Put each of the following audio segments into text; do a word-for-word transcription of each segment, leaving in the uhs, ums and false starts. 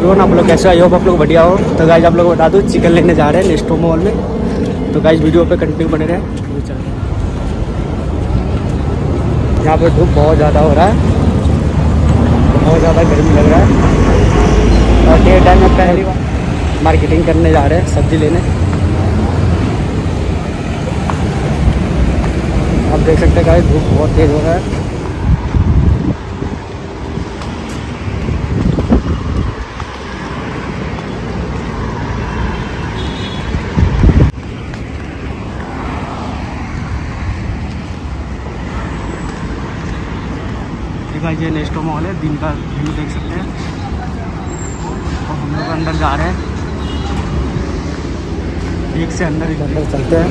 रोहन, आप लोग कैसे हो? आई होप आप लोग बढ़िया हो। तो गाइज आप लोग बता दो चिकन लेने जा रहे हैं नेस्टो मॉल में, तो गाइज वीडियो पे कंटिन्यू बने रहे। यहाँ पर धूप बहुत ज़्यादा हो रहा है, बहुत ज़्यादा गर्मी लग रहा है और डे टाइम में पहली बार मार्केटिंग करने जा रहे हैं सब्जी लेने। आप देख सकते हैं गाइज धूप बहुत तेज़ हो रहा है। ये नेस्टो मॉल है, दिन का व्यू देख सकते हैं और हम लोग अंदर जा रहे हैं। एक से अंदर ही अंदर चलते हैं।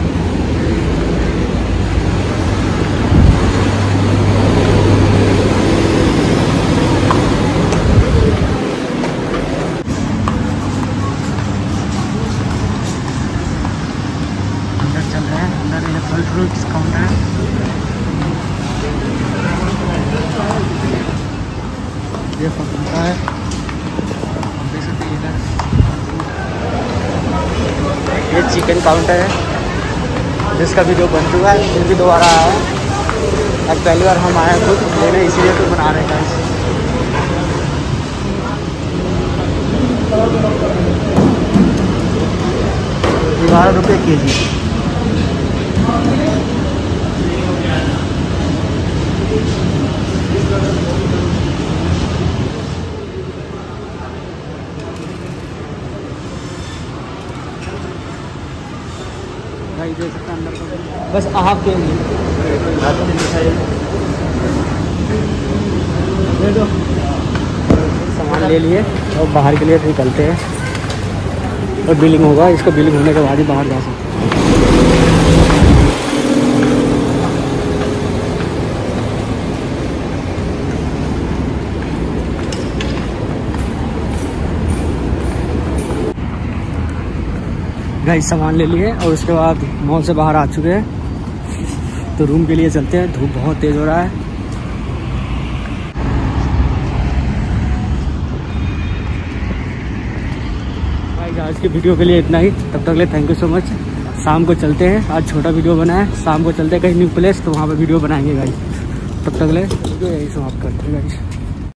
अंदर चल रहे हैं, अंदर ये फल फ्रूट्स काउंटर है। ये फलता है, देख सकते हैं इधर ये चिकन काउंटर है जिसका वीडियो बन चुका है, फिर भी दोबारा आया है। अब पहली बार हम आए खुद लेने, इसीलिए तो बना रहे हैं। बारह रुपये के जी दे सकते हैं अंदर, बस आप के लिए सामान ले लिए और बाहर के लिए निकलते हैं। और बिलिंग होगा, इसका बिलिंग होने के बाद ही बाहर जा सकते हैं। गाइस सामान ले लिए और उसके बाद मॉल से बाहर आ चुके हैं, तो रूम के लिए चलते हैं। धूप बहुत तेज़ हो रहा है। गाइस आज की वीडियो के लिए इतना ही, तब तक ले थैंक यू सो मच। शाम को चलते हैं, आज छोटा वीडियो बनाए, शाम को चलते हैं कहीं न्यू प्लेस, तो वहाँ पे वीडियो बनाएंगे गाइस। तब तक ले वीडियो यही समाप्त करते हैं गाइस।